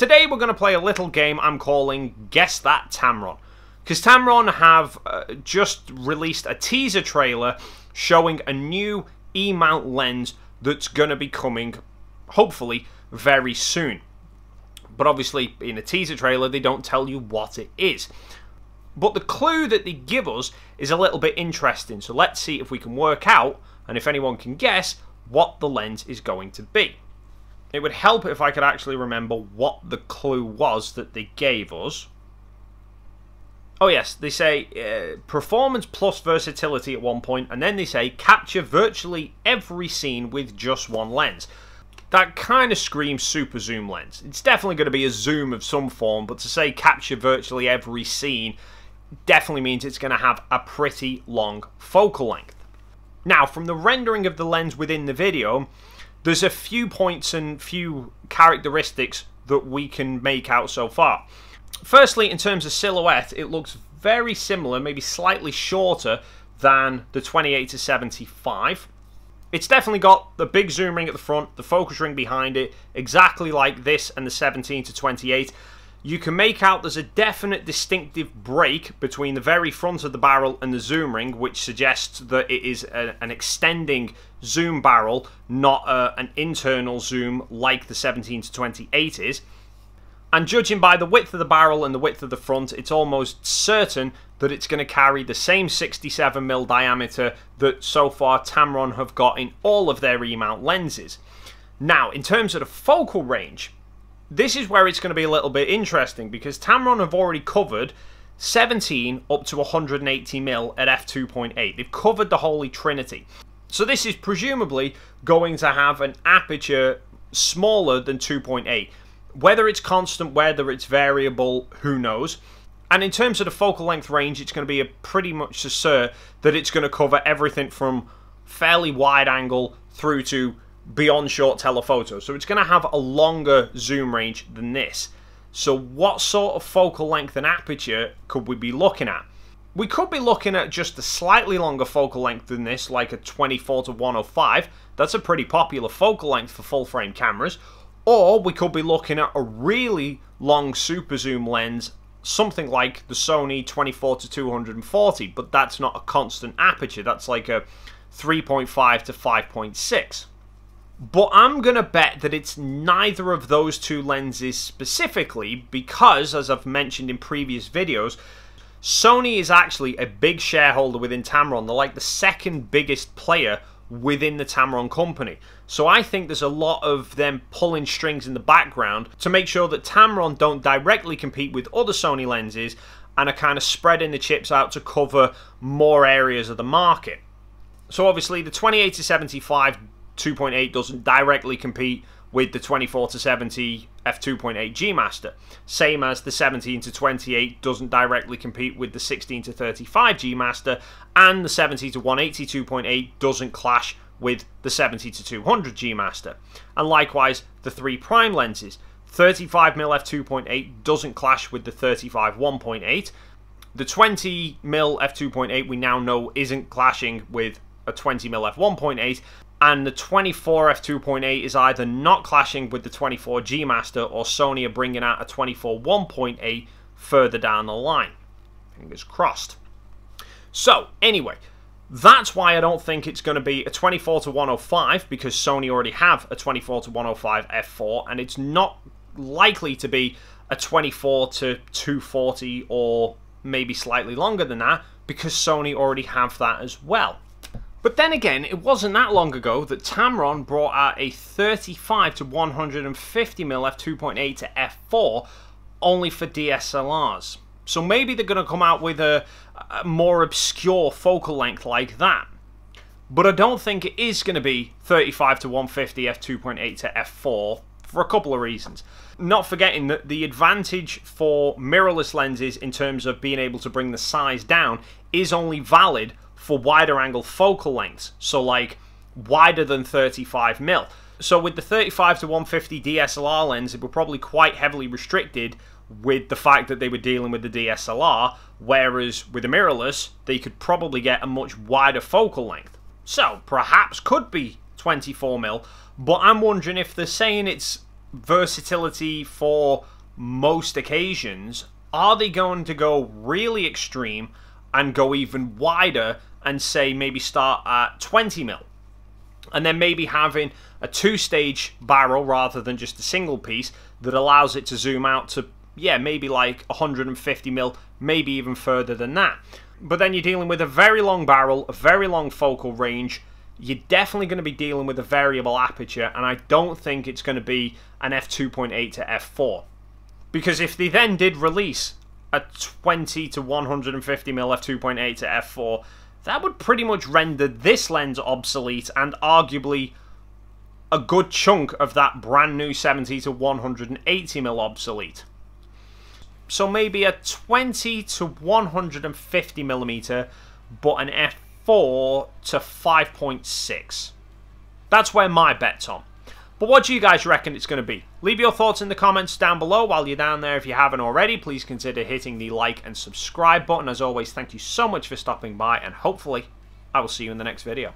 Today we're going to play a little game I'm calling Guess That Tamron, because Tamron have just released a teaser trailer showing a new E-mount lens that's going to be coming, hopefully, very soon. But obviously, in a teaser trailer, they don't tell you what it is. But the clue that they give us is a little bit interesting, so let's see if we can work out, and if anyone can guess, what the lens is going to be. It would help if I could actually remember what the clue was that they gave us. Oh yes, they say performance plus versatility at one point, and then they say capture virtually every scene with just one lens. That kind of screams super zoom lens. It's definitely going to be a zoom of some form, but to say capture virtually every scene definitely means it's going to have a pretty long focal length. Now, from the rendering of the lens within the video, there's a few points and few characteristics that we can make out so far. Firstly, in terms of silhouette, it looks very similar, maybe slightly shorter than the 28-75. It's definitely got the big zoom ring at the front, the focus ring behind it, exactly like this and the 17-28. You can make out there's a definite distinctive break between the very front of the barrel and the zoom ring, which suggests that it is an extending zoom barrel, not an internal zoom like the 17-28 is. And judging by the width of the barrel and the width of the front, it's almost certain that it's going to carry the same 67mm diameter that so far Tamron have got in all of their E-mount lenses. Now, in terms of the focal range, this is where it's going to be a little bit interesting, because Tamron have already covered 17 up to 180mm at f2.8. They've covered the Holy Trinity. So this is presumably going to have an aperture smaller than 2.8. Whether it's constant, whether it's variable, who knows. And in terms of the focal length range, it's going to be a pretty much assured that it's going to cover everything from fairly wide angle through to beyond short telephoto. So it's going to have a longer zoom range than this. So what sort of focal length and aperture could we be looking at? We could be looking at just a slightly longer focal length than this, like a 24-105. That's a pretty popular focal length for full frame cameras. Or we could be looking at a really long super zoom lens, something like the Sony 24-240, but that's not a constant aperture. That's like a 3.5-5.6. But I'm going to bet that it's neither of those two lenses specifically, because, as I've mentioned in previous videos, Sony is actually a big shareholder within Tamron. They're like the second biggest player within the Tamron company. So I think there's a lot of them pulling strings in the background to make sure that Tamron don't directly compete with other Sony lenses and are kind of spreading the chips out to cover more areas of the market. So obviously the 28-75 2.8 doesn't directly compete with the 24-70 f2.8 G Master, same as the 17-28 doesn't directly compete with the 16-35 G Master, and the 70-180 2.8 doesn't clash with the 70-200 G Master. And likewise, the three prime lenses, 35mm f2.8 doesn't clash with the 35-1.8, the 20mm f2.8 we now know isn't clashing with a 20mm f1.8, and the 24 f2.8 is either not clashing with the 24 G Master, or Sony are bringing out a 24 1.8 further down the line. Fingers crossed. So, anyway, that's why I don't think it's going to be a 24-105, because Sony already have a 24-105 f4, and it's not likely to be a 24-240 or maybe slightly longer than that, because Sony already have that as well. But then again, it wasn't that long ago that Tamron brought out a 35-150mm f2.8 to f4 only for DSLRs. So maybe they're going to come out with a more obscure focal length like that. But I don't think it is going to be 35-150 f2.8 to f4 for a couple of reasons. Not forgetting that the advantage for mirrorless lenses in terms of being able to bring the size down is only valid for wider angle focal lengths, so like wider than 35mm. So with the 35-150 DSLR lens, it were probably quite heavily restricted with the fact that they were dealing with the DSLR, whereas with a mirrorless, they could probably get a much wider focal length. So perhaps could be 24mm, but I'm wondering if they're saying it's versatility for most occasions. Are they going to go really extreme and go even wider and say maybe start at 20 mil? And then maybe having a two-stage barrel rather than just a single piece that allows it to zoom out to, yeah, maybe like 150 mil, maybe even further than that. But then you're dealing with a very long barrel, a very long focal range. You're definitely going to be dealing with a variable aperture, and I don't think it's going to be an f2.8 to f4. Because if they then did release a 20 to 150 mil f2.8 to f4, that would pretty much render this lens obsolete and arguably a good chunk of that brand new 70 to 180 mil obsolete. So maybe a 20 to 150 millimeter, but an f4 to 5.6. That's where my bet's on. But what do you guys reckon it's going to be? Leave your thoughts in the comments down below. While you're down there, if you haven't already, please consider hitting the like and subscribe button. As always, thank you so much for stopping by, and hopefully I will see you in the next video.